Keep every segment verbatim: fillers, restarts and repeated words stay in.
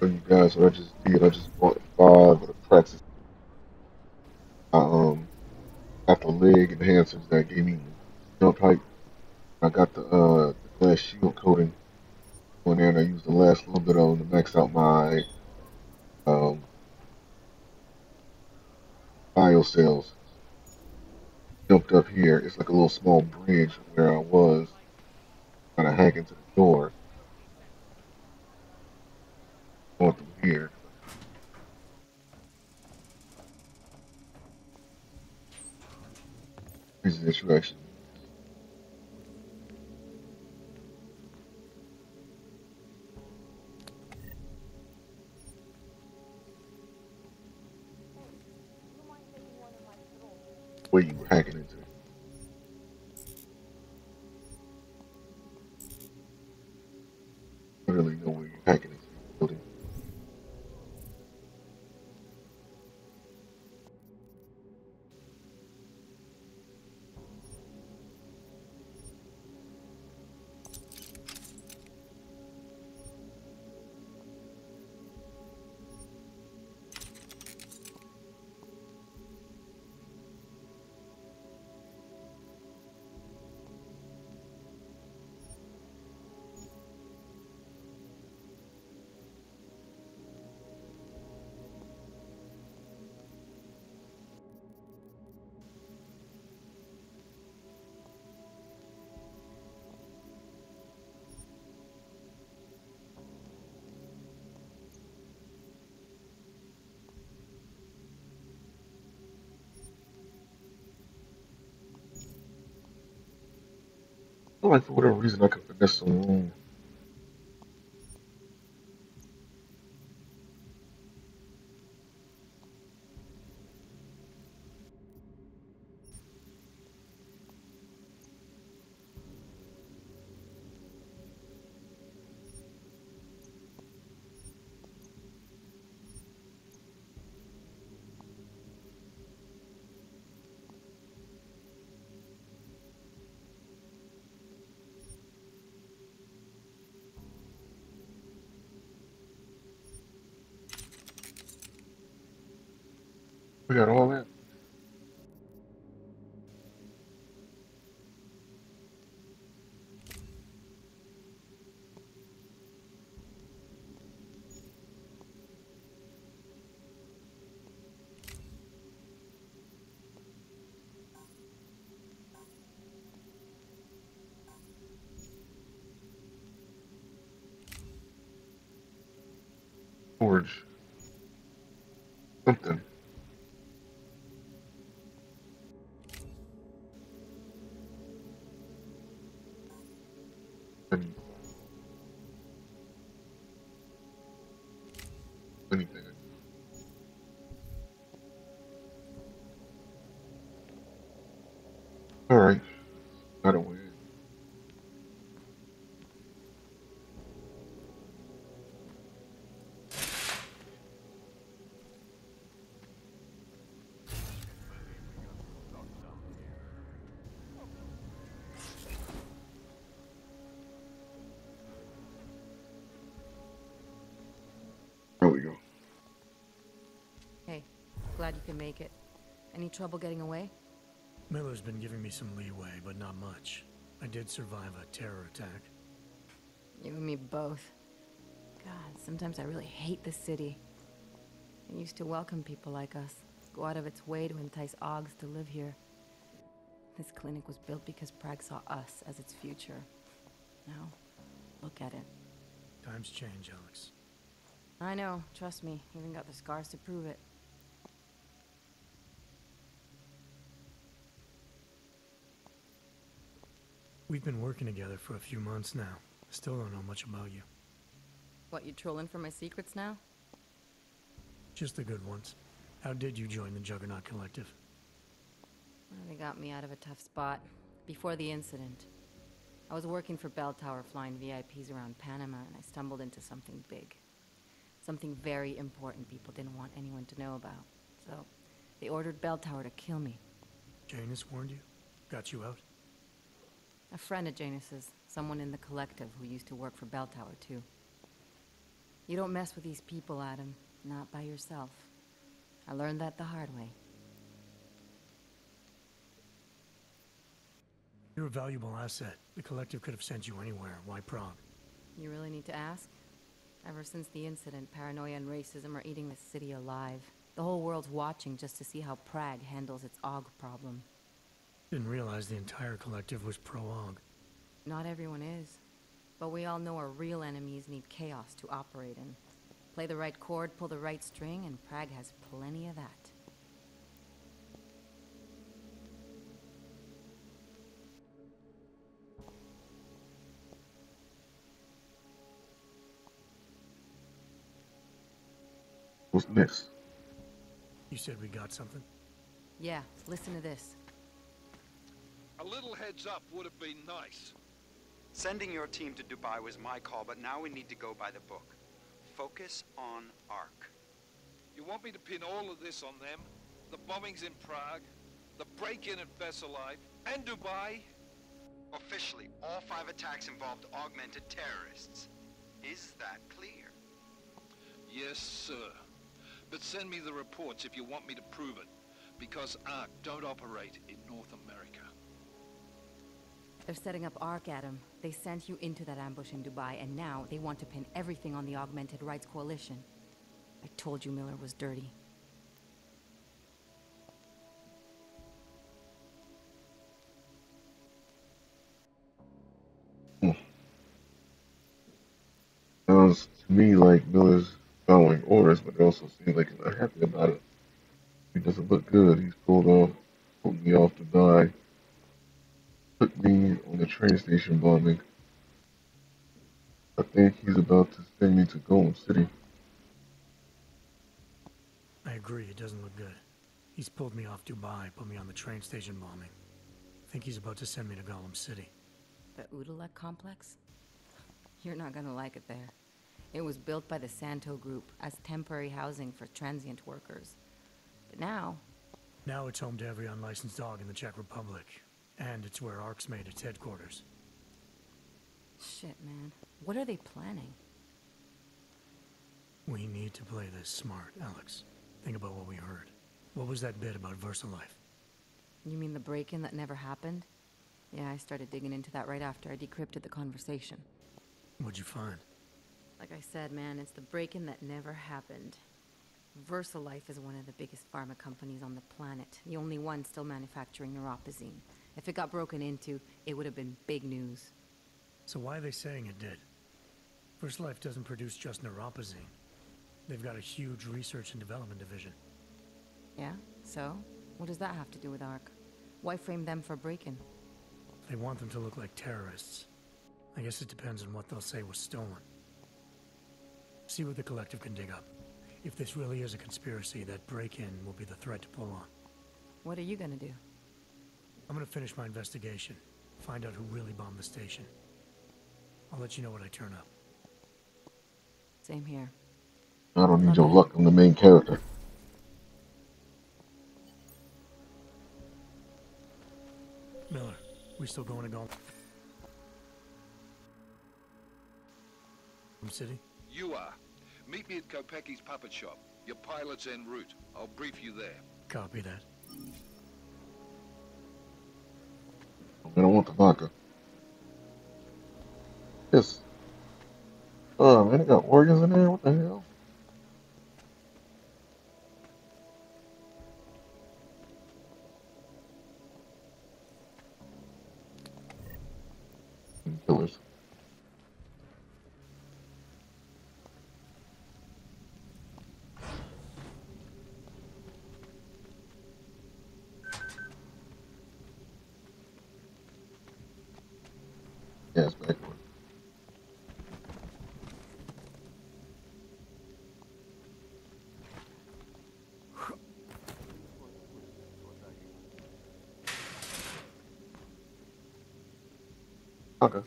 show you guys what I just did. I just bought five of the Praxis. I um, got the leg enhancers that gave me jump height. I got the, uh, the glass shield coating on there, and I used the last little bit on to max out my um, bio cells. Jumped up here. It's like a little small bridge where I was trying to hack into the door. Going through here. Here's the interaction. Where you hacking into? I really know where you're hacking into the building. Like, for whatever reason, I could finesse some room. We got all that. Forge. Something. Glad you can make it. Any trouble getting away? Miller's been giving me some leeway, but not much. I did survive a terror attack. You and me both. God, sometimes I really hate this city. It used to welcome people like us, go out of its way to entice Augs to live here. This clinic was built because Prague saw us as its future. Now, look at it. Times change, Alex. I know, trust me. Even got the scars to prove it. We've been working together for a few months now. Still don't know much about you. What, you trolling for my secrets now? Just the good ones. How did you join the Juggernaut Collective? Well, they got me out of a tough spot. Before the incident, I was working for Belltower, flying V I Ps around Panama, and I stumbled into something big. Something very important people didn't want anyone to know about. So, they ordered Belltower to kill me. Janus warned you? Got you out? A friend of Janus's, someone in the collective who used to work for Belltower, too. You don't mess with these people, Adam. Not by yourself. I learned that the hard way. You're a valuable asset. The Collective could have sent you anywhere. Why Prague? You really need to ask? Ever since the incident, paranoia and racism are eating this city alive. The whole world's watching just to see how Prague handles its O G problem. Didn't realize the entire Collective was pro-O G. Not everyone is. But we all know our real enemies need chaos to operate in. Play the right chord, pull the right string, and Prague has plenty of that. What's next? You said we got something? Yeah, listen to this. A little heads up would have been nice. Sending your team to Dubai was my call, but now we need to go by the book. Focus on A R C. You want me to pin all of this on them? The bombings in Prague, the break-in at VersaLife, and Dubai? Officially, all five attacks involved augmented terrorists. Is that clear? Yes, sir. But send me the reports if you want me to prove it, because A R C don't operate in North America. They're setting up A R C, Adam. They sent you into that ambush in Dubai, and now they want to pin everything on the Augmented Rights Coalition. I told you Miller was dirty. Hmm. Sounds to me like Miller's following orders, but it also seems like he's not happy about it. He doesn't look good. He's pulled off, pulled me off to die. Took me on the train station bombing. I think he's about to send me to Golem City. I agree, it doesn't look good. He's pulled me off Dubai, put me on the train station bombing. I think he's about to send me to Golem City. The Útulek complex? You're not gonna like it there. It was built by the Santo Group as temporary housing for transient workers. But now... Now it's home to every unlicensed dog in the Czech Republic. And it's where A R C's made its headquarters. Shit, man. What are they planning? We need to play this smart, Alex. Think about what we heard. What was that bit about VersaLife? You mean the break-in that never happened? Yeah, I started digging into that right after I decrypted the conversation. What'd you find? Like I said, man, it's the break-in that never happened. VersaLife is one of the biggest pharma companies on the planet. The only one still manufacturing Neuropozine. If it got broken into, it would have been big news. So why are they saying it did? VersaLife doesn't produce just Neuropozine. They've got a huge research and development division. Yeah? So? What does that have to do with A R C? Why frame them for break-in? They want them to look like terrorists. I guess it depends on what they'll say was stolen. See what the Collective can dig up. If this really is a conspiracy, that break-in will be the thread to pull on. What are you gonna do? I'm gonna finish my investigation, find out who really bombed the station. I'll let you know what I turn up. Same here. I don't need your luck, I'm the main character. Miller, we still going to Golem City? You are. Meet me at Kopecky's puppet shop. Your pilot's en route. I'll brief you there. Copy that. I don't want the vodka. Yes. Oh man, it got organs in there? What the hell? Killers. Yes, backward. Okay.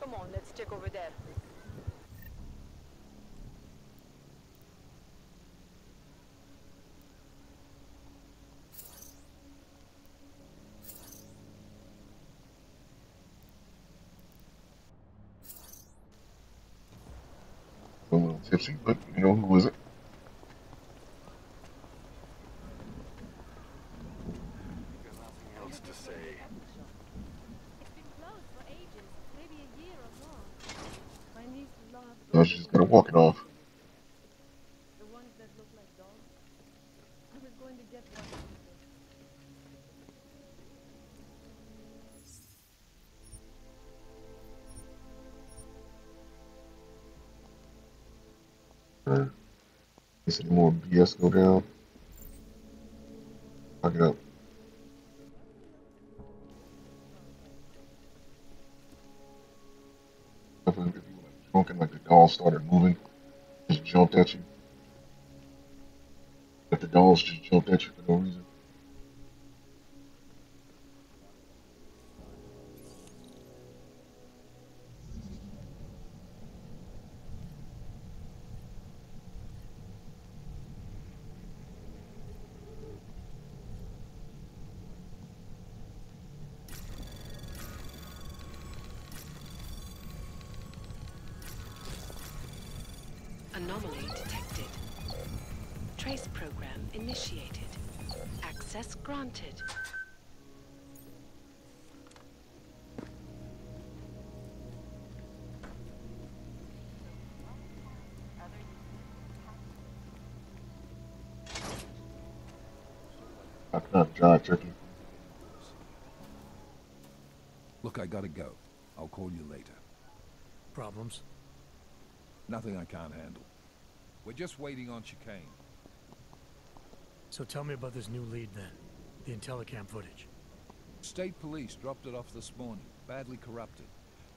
Come on, let's check over there. tipsy, but you know, who is it? No, she's gonna walk it off. The ones that look like dogs. I was going to get one. Is any more B S go down? Fuck it up. And like the dolls started moving, just jumped at you. Like the dolls just jumped at you for no reason. Anomaly detected. Trace program initiated. Access granted. I can't try tricky. Look, I gotta go. I'll call you later. Problems? Nothing I can't handle. We're just waiting on Chicane. So tell me about this new lead then. The IntelliCam footage. State police dropped it off this morning, badly corrupted.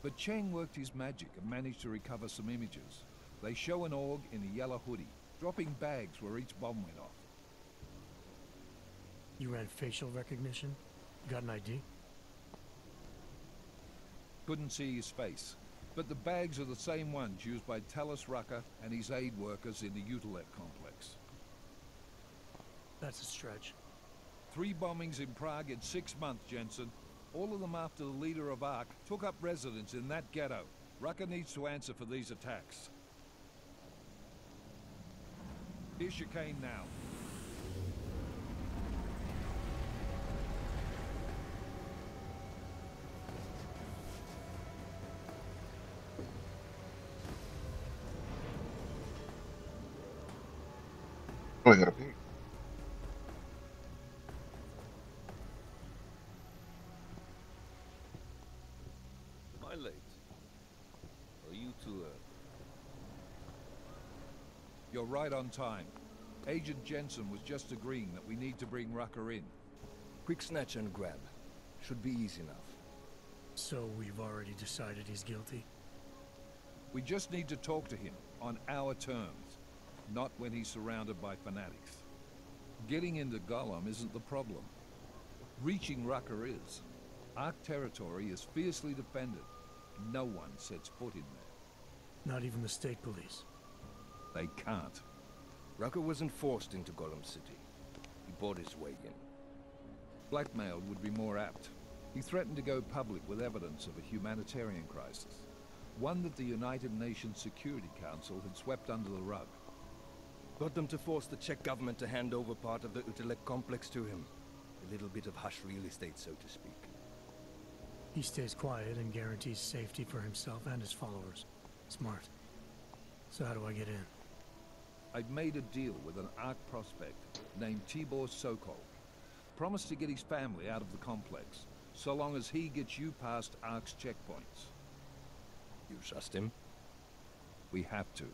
But Cheng worked his magic and managed to recover some images. They show an org in a yellow hoodie, dropping bags where each bomb went off. You ran facial recognition? You got an I D? Couldn't see his face. But the bags are the same ones used by Talos Rucker and his aid workers in the Útulek complex. That's a stretch. Three bombings in Prague in six months, Jensen. All of them after the leader of A R C took up residence in that ghetto. Rucker needs to answer for these attacks. Here's Chicane now. I gotta pee. Am I late? Are you too early? You're right on time. Agent Jensen was just agreeing that we need to bring Rucker in. Quick snatch and grab. Should be easy enough. So we've already decided he's guilty? We just need to talk to him on our terms. Not when he's surrounded by fanatics. Getting into Golem isn't the problem. Reaching Rucker is. A R C territory is fiercely defended. No one sets foot in there. Not even the state police. They can't. Rucker wasn't forced into Golem City. He bought his way in. Blackmail would be more apt. He threatened to go public with evidence of a humanitarian crisis. One that the United Nations Security Council had swept under the rug. Got them to force the Czech government to hand over part of the Útulek complex to him. A little bit of hush real estate, so to speak. He stays quiet and guarantees safety for himself and his followers. Smart. So how do I get in? I've made a deal with an A R C prospect named Tibor Sokol. Promised to get his family out of the complex, so long as he gets you past A R C's checkpoints. You trust him? We have to.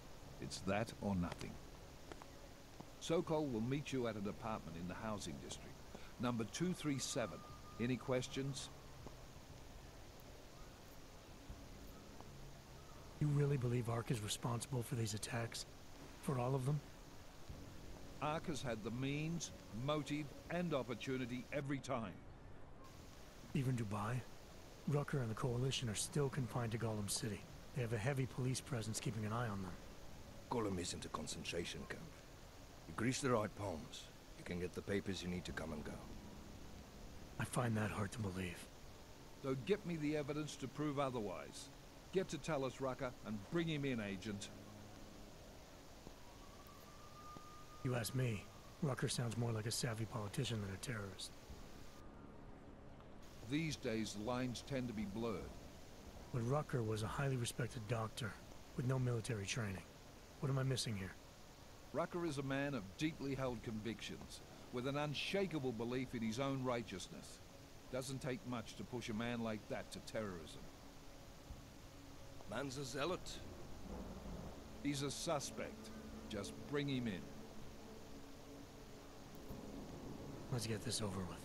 It's that or nothing. Sokol will meet you at an apartment in the housing district, number two three seven. Any questions? You really believe A R C is responsible for these attacks? For all of them? A R C has had the means, motive, and opportunity every time. Even Dubai? Rucker and the Coalition are still confined to Golem City. They have a heavy police presence keeping an eye on them. Golem isn't a concentration camp. You grease the right palms, you can get the papers you need to come and go. I find that hard to believe. So get me the evidence to prove otherwise. Get to Talos Rucker and bring him in, Agent. You ask me, Rucker sounds more like a savvy politician than a terrorist. These days, the lines tend to be blurred. But Rucker was a highly respected doctor with no military training. What am I missing here? Rucker is a man of deeply held convictions, with an unshakable belief in his own righteousness. Doesn't take much to push a man like that to terrorism. Man's a zealot. He's a suspect. Just bring him in. Let's get this over with.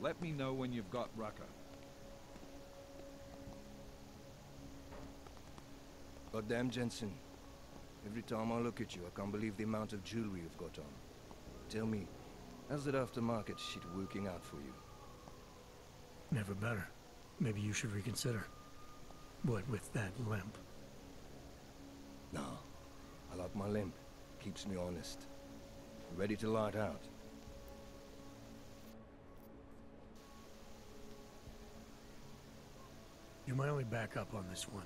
Let me know when you've got Rucker. Goddamn, Jensen. Every time I look at you, I can't believe the amount of jewelry you've got on. Tell me, how's that aftermarket shit working out for you? Never better. Maybe you should reconsider. What with that limp? Nah, I like my limp. Keeps me honest. Ready to light out. You're my only backup on this one.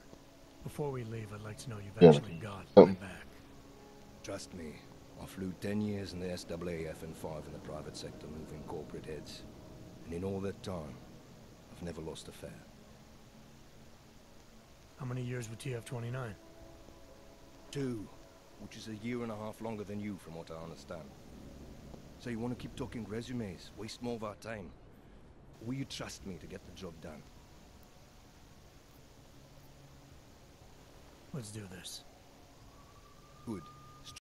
Before we leave, I'd like to know you've actually got my back. Trust me, I flew ten years in the S W A F and five in the private sector moving corporate heads. And in all that time, I've never lost a fare. How many years with T F twenty-nine? Two, which is a year and a half longer than you, from what I understand. So you want to keep talking resumes, waste more of our time? Will you trust me to get the job done? Let's do this. Good.